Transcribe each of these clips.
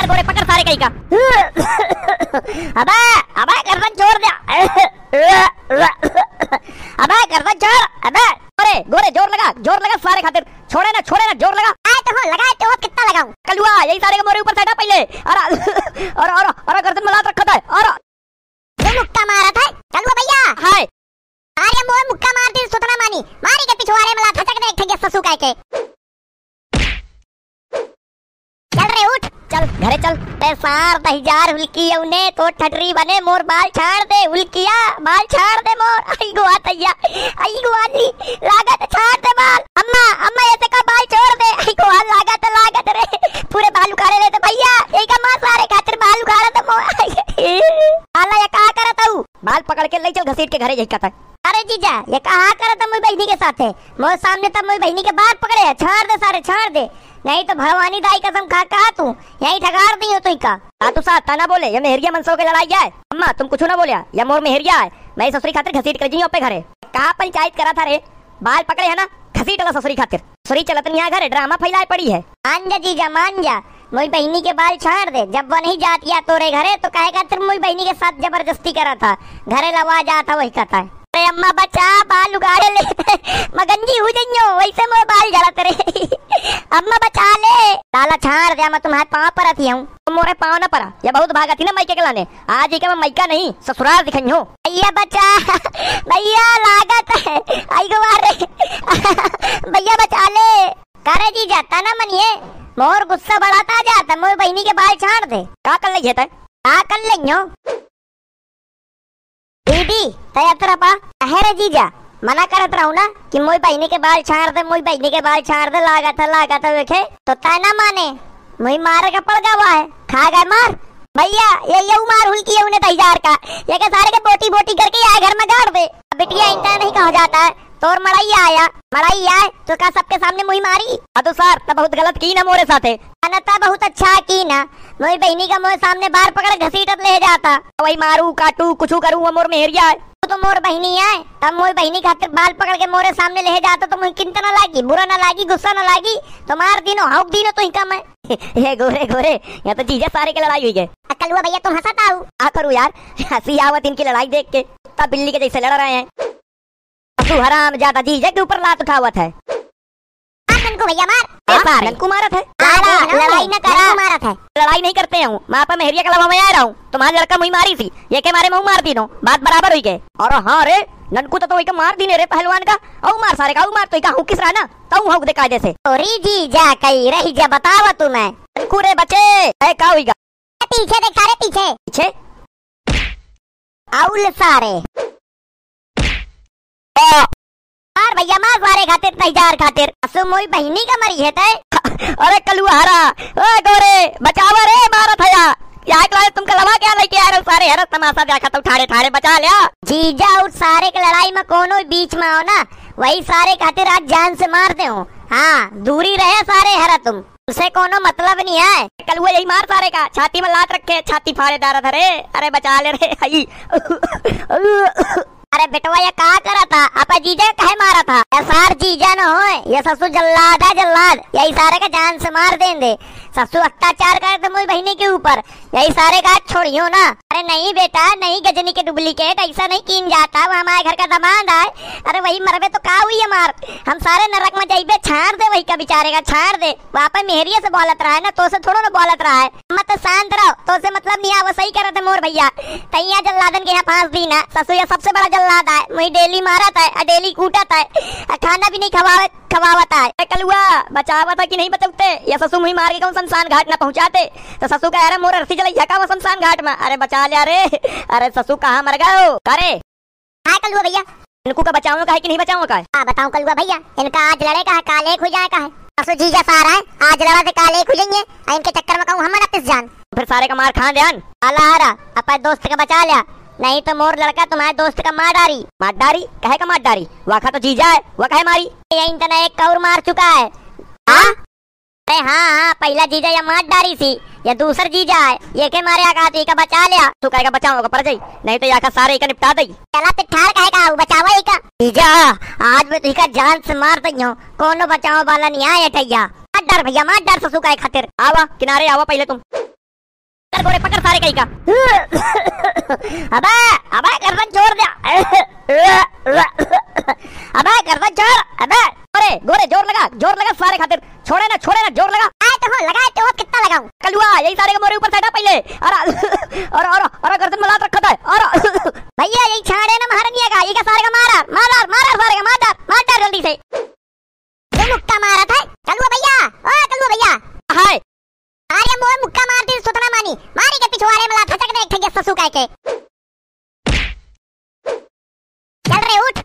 कर गोरे, पकड़ सारे कहीं का। अबे अबे गर्दन छोड़ दे, अबे गर्दन छोड़, अबे गोरे गोरे जोर लगा सारे खातिर, छोड़े ना जोर लगा। आए तो हो, लगाए तो हो, कितना लगाऊं कलुआ, यही सारे के मोरे ऊपर साइड पहले। और गर्दन में लात रखा था, और ये मुक्का मारा था कलुआ भैया। हाय अरे मोए मुक्का मार दी, सुतना मानी मारी के पिछवाड़े में लात फटक दे एक ठगे ससु काय के। उठ चल घरे चल, ते सार दहिजार हुलकी औने तो ठटरी बने, मोर बाल छाड़ दे हुलकिया, बाल छाड़ दे मोर। आई गुआ तैया, आई गुआनी लागत छाड़ दे बाल। अम्मा अम्मा ऐसे का बाल छोड़ दे, आई गुआ लागत रे पूरे बाल उखाड़े लेते भैया, यही का मां सारे खातिर बाल उखाड़े तो मोर। आला ये का करत हु, बाल पकड़ के ले चल घसीट के घरे जाई का। अरे जीजा ये कहा करत मोर बहिनी के साथे, मोर सामने तब मोर बहिनी के बाल पकड़े है, छाड़ दे सारे छाड़ दे, नहीं तो भगवानी दाई कसम खा कहा तू यही ठगार दी हो तू का। तू साथ ता ना बोले, ये महेरिया मनसो के लड़ाई है। अम्मा तुम कुछ ना बोले, ये मोर महेरिया है, मैं ससुरी खातिर घसीट कर जी अपने घरे। कहा पंचायत करा था रे, बाल पकड़े है ना घसीट वाला ससुरी खातिर, ससुरी चलत नहीं यहाँ घरे, ड्रामा फैलाए पड़ी है। मान जा जीजा मान जा, मोई बहिनी के बाल छाड़ दे, जब वो नहीं जाती या तोरे घरे तो कहेगा तेरे मोई बहिनी के साथ जबरदस्ती करा था, घरे लवा जाता वही कहता है। अरे अम्मा बचा, बाल उगाड़े ले मगनजी हो जइयो, वैसे मोर बाल झड़त रे। अम्मा बचा ले, लाला छाड़ दे, मैं तुम्हारे पाँव पर आती हूँ। तुम मोरे पाँव न पड़ा, ये बहुत भागती ना मायके के लाने, आज ही के मैं मायका नहीं ससुराल दिखाई हूँ। भैया बचा, भैया लागत है, आई गुवार भैया बचा ले। करे जी जाता ना मनिए, मोर गुस्सा बढ़ाता जाता, मोर बहनी के बाल छाड़ दे। का कर ले जाता, का कर ले दीदी तैयारपा। अरे जीजा मना करत रहू ना कि मोई बहिनी के बाल छाड़ दे, मोई बहिनी के बाल छाड़ दे, लागा था देखे तो ता ना माने, मोई मारे का पड़ गवा है, खा गए मार। भैया ये मार हुलकी है उन्हें तैयार का, ये के सारे के बोटी बोटी करके आए घर में गाड़ दे। बेटिया इनका नहीं कहा जाता है, तोर मड़ाई आया, मड़ाई आए तो का सबके सामने मुई मारी। अतो सर तब बहुत गलत की ना मोरे साथे, अनता बहुत अच्छा की ना, मोई बहिनी का मोरे सामने बार पकड़ घसीटत ले जाता, वही मारू काटू कुछ करू। मोर महेरिया है तो मोर बहिनी आए, तब मोर बहिनी खातिर बाल पकड़ के मोरे सामने ले जाता तो मुई किंत ना लागी, बुरा ना लागी, गुस्सा ना लागी, तो मार दिनो हौक दिनो तो ही कम है। ये गोरे गोरे यहाँ तो जीजा सारे की लड़ाई हुई है। अकल हुआ भैया तुम हंसता हो, आ करूँ यार, हंसी आवत इनकी लड़ाई देख के, तब बिल्ली के जैसे लड़ रहे हैं। तू हराम जाता जीजा के ऊपर लात उठावा था, को भैया मार ननकू मारा था, लड़ाई ना करा मारा था, लड़ाई नहीं करते हूँ, मैं आपा महेरिया का लवा में आ रहा हूँ, तुम्हारा लड़का मुई मारी थी, ये के मारे मुँह मार दी, बात बराबर हुई गए। और हाँ रे ननकू तो वही का मार दी ने रे पहलवान का, औ मार सारे का, औ मार तो का हूँ किस रहा ना, तऊ हूँ देखा जैसे। अरे जीजा कही रही जा, बतावा तू मैं ननकू रे बचे ऐ का हुईगा, पीछे देख सारे पीछे पीछे आउल सारे मार भैया मार सारे खातिर तैयार खातिर, असु मोई बहिनी का मरी है तय। अरे कलुआ हरा, ओए गोरे बचावा रे, मारा थया यार कला, तुम कलवा क्या लेके आ रहे हो, सारे हरत तमाशा देखा तो ठाड़े ठाड़े बचा लिया जीजा। और सारे के लड़ाई में कोनो बीच में हो ना, वही सारे खातिर आज जान से मार दे हूं। हां दूरी रहे सारे हरा, तुम उसे कोनो मतलब नहीं है। कलुआ यही मार सारे का, छाती में लात रखे, छाती फाड़े दारा था रे, अरे बचा ले रे हई। अरे बेटवा ये कहा करा था, आपा जीजा कहे मारा था, ये सार जीजा न हो, ये ससुर जल्लाद है जल्लाद, यही सारे का जान से मार देंगे, ससुर अत्याचार करते मोई बहिनी के ऊपर, यही सारे का छोड़ियो ना। अरे नहीं बेटा नहीं, गजनी के डुप्लीकेट ऐसा नहीं कीन जाता, वो हमारे घर का दमाद है, अरे वही मरबे तो का हुई है मार, हम सारे नरक में जाइबे, छाड़ दे वही का बेचारे का, छाड़ दे। वापस महेरिया से बोलत रहा है ना, तो से थोड़ा ना बोलत रहा है, मत शांत रहो, तो से मतलब नहीं आवा, सही करत है मोर भैया, तैया जल्लादन के यहाँ फांस दी ना, ससुर ये सबसे बड़ा जल्लाद है, वही डेली मारत है, डेली कूटत है, खाना भी नहीं खवावत है। कलुआ बचावा था कि नहीं बचौते, ये ससुर मुही मार के कौन शमशान घाट ना पहुँचाते, तो ससुर का यार मोर अर्थी चले का शमशान घाट में, अरे बचा लिया रे, अरे ससुर कहाँ मर गए हो। अरे कलुआ भैया इनको का बचाऊं का है कि नहीं बचाऊं का है, बताऊं कलुआ भैया इनका आज लड़े का है, काले खुल जाए का है, ससुर जीजा सारा है, आज लड़ा से काले खुलेंगे, इनके चक्कर में कहूं हम ना पिस जान, फिर सारे का मार खा ध्यान। आला हरा अपने दोस्त का बचा लिया, नहीं तो मोर लड़का तुम्हारे दोस्त का मार डारी, मार डारी कहे का मार डारी, वाखा तो जीजा है, वह कहे मारी, यही तना एक कौर मार चुका है। अरे हाँ पहला जीजा या मार डारी थी, ये दूसर जीजा है, ये के मारे आका ती का बचा लिया, तू कहेगा बचाऊंगा पर जाई, नहीं तो याका सारे का निपटा दई, चला ते ठाड़ कहेगा वो बचावा एका जीजा, आज मैं तुका जान से मार दईयो, कोनो बचाव वाला नहीं आया। ठैया मार डर भैया मार डर, ससु का खातिर आवा किनारे आवा पहले तुम। गोरे पकड़ सारे कहीं का। अबे अबे गर्दन छोड़ दे, अबे गर्दन छोड़, अबे गोरे गोरे जोर लगा सारे खातिर, छोड़े ना जोर लगा। आए तो हो लगाए तो हो, कितना लगाऊं कलुआ, यही सारे के मोरे ऊपर साइड पहले। और गर्दन मलात रखा था। और भैया यही छाड़े ना महारनिया का, ये का सारे का मारा सारे का मार जल्दी से। ये मुक्का मारा था कलुआ भैया, ओ कलुआ भैया हाय आर्य मोए मुक्का मारती सुतना मानी मारी के पिछवाड़े में लात ठटक दे ठगे ससु काय के। चल रे उठ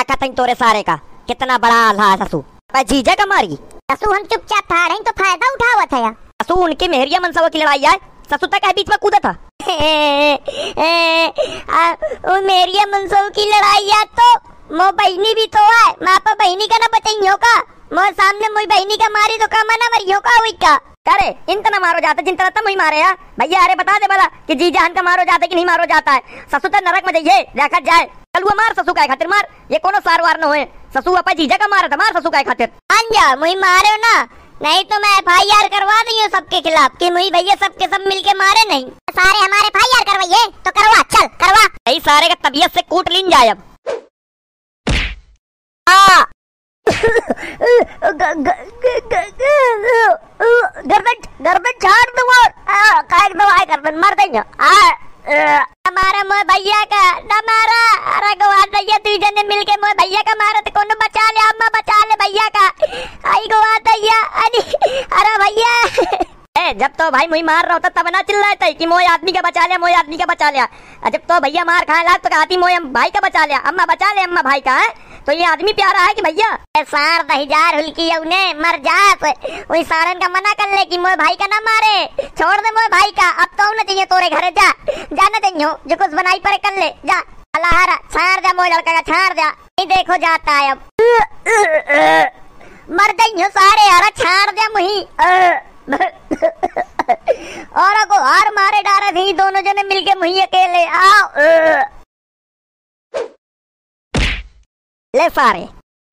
ताकतन तोरे सारे का, कितना बड़ा आला ससु बजीजा का मारी। ससु हम चुपचाप था रहे तो फायदा उठावत है। ससु उनके महेरिया मनसवा की लड़ाई है, ससु तक है बीच में कूदा था। ओ महेरिया मनसवा की लड़ाई है तो मो बहनी भी तो है, मां पर बहनी का ना बतइयो का, मो सामने मोई बहनी का मारी तो का मना मरियो का हुई का। अरे इनतना मारो जाता जिन तरह तुम ही मारे यार भैया। अरे बता दे भला कि जी जान का मारो जाता कि नहीं मारो जाता है। ससु तो नरक में जाइए देखा जाए। चल वो मार ससु का खातिर मार, ये कोनो सार वार न होए। ससु अपा जीजा का मारा था, मार ससु का खातिर। मान जा मुई मारो ना, नहीं तो मैं FIR करवा दूं सबके खिलाफ कि मुई भैया सबके सब मिलके मारे नहीं। सारे हमारे FIR करवाइए तो करवा, चल करवा। यही सारे का तबीयत से कूट लीन जाए। अब गर्दन झाड़ दूंगा और काट दवाई गर्दन मार देंगे। हमारा मोए भैया का ना मारा, अरे गोवा दैया तू जने मिलके मोए भैया का मारा तो कोनो बचा ले, अम्मा बचा ले भैया का। आई गोवा दैया अरे अरे भैया ए जब तो भाई मुई मार रहा होता तब ना चिल्लाए थे कि मोए आदमी का बचा ले, मोए आदमी का बचा लिया। जब तो भैया मार खाए लाग तो कहती मोए भाई का बचा लिया, अम्मा बचा ले, अम्मा भाई का है। तो ये आदमी प्यारा है कि भैया सार दहिजार हुलकी औने मर जात। ओई सारन का मना कर ले कि मोए भाई का ना मारे, छोड़ दे मोए भाई का। अब तो ना चाहिए तोरे घरे जा, जाना चाहिए जो कुछ बनाई पर कर ले जा। अल्लाहरा छाड़ जा मोए लड़का का, छाड़ जा। नहीं देखो जाता है अब मर जाइयो सारे यार, छाड़ जा मुही। और को हार मारे डारे थी दोनों जने मिलके मुही अकेले। आओ ले सारे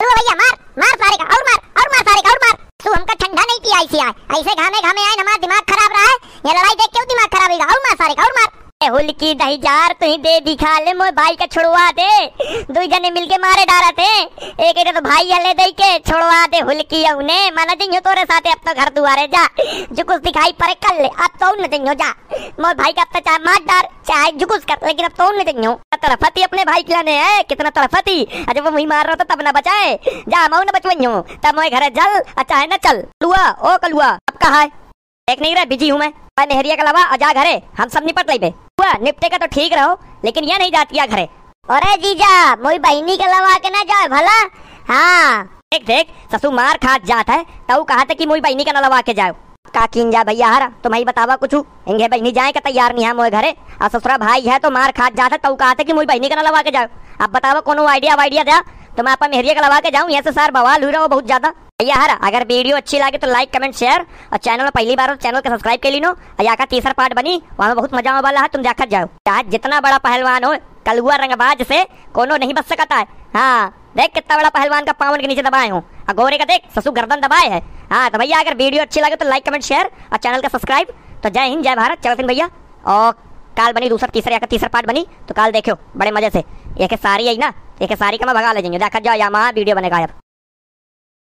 भैया मार मार सारे का, और मार सारे का, और मार। तू हमका ठंडा नहीं पिया ऐसी आए, ऐसे घामे घामे आए हमारा दिमाग खराब रहा है। ये लड़ाई देख क्यों दिमाग खराब होगा। और मार सारे का, और मार। ए हुलकी दहिजार तू ही दे दिखा ले, मोए भाई का छुड़वा दे। दो जने मिलके मारे डारा थे, एक एक तो भाई हले दे के छुड़वा दे हुलकी औने। माना जइयो तोरे साथे अब तो घर दुआरे जा, जो कुछ दिखाई परे कर ले। अब तो न जइयो जा मोए भाई का, अब तो चाहे मार डार चाहे जो कुछ कर, लेकिन अब तो न जइयो। तरफती अपने भाई के लाने है, कितना तरफती। जब वो मुही मार रहा था तब ना बचाए जा, मऊ न बचवइयो तब मोए घरे जल। अच्छा है ना, चल कलुआ ओ कलुआ अब कहां है, देख नहीं रहा बिजी हूं मैं। पर महेरिया के अलावा आजा घरे, हम सब निपट लेबे। हुआ निपटे का तो ठीक रहो, लेकिन ये नहीं जाती घरे। अरे जीजा मोई बहनी के अलावा के ना जाए भला। हां देख ससु मार खात जात है, तऊ कहा था कि मोई बहनी के ना लवा के जाओ। काकीन जा भैया हरा तुम्हें बतावा कुछ इंगे बहनी जाए का तैयार नहीं है मोए घरे। और ससुरा भाई है तो मार खात जाता, तू कहते कि मोई बहनी का ना लगा के जाओ। अब बतावा कोनो आइडिया वाइडिया दे तो मैं आपा महेरिया का लगा के जाऊं। यहाँ से सार बवाल हो रहा हो बहुत ज्यादा भैया हरा। अगर वीडियो अच्छी लगे तो लाइक कमेंट शेयर, और चैनल में पहली बार हो चैनल को सब्सक्राइब कर लीनो। यहाँ का तीसरा पार्ट बनी, वहाँ बहुत मजा आने वाला है, तुम देखा जाओ। आज जितना बड़ा पहलवान हो कलुआ रंगबाज से कोनो नहीं बच सकता है। हाँ देख कितना बड़ा पहलवान का पावन के नीचे दबाए हो, और गोरे का देख ससु गर्दन दबाए है। हाँ तो भैया अगर वीडियो अच्छी लगे तो लाइक कमेंट शेयर और चैनल का सब्सक्राइब। तो जय हिंद जय भारत चलते भैया। और काल बनी दूसरा तीसरा या तीसरा पार्ट बनी तो काल देखो बड़े मजे से। एक सारी आई ना, एक सारी का मैं भगा ले जाएंगे देखा जाओ। यहाँ वीडियो बनेगा अब।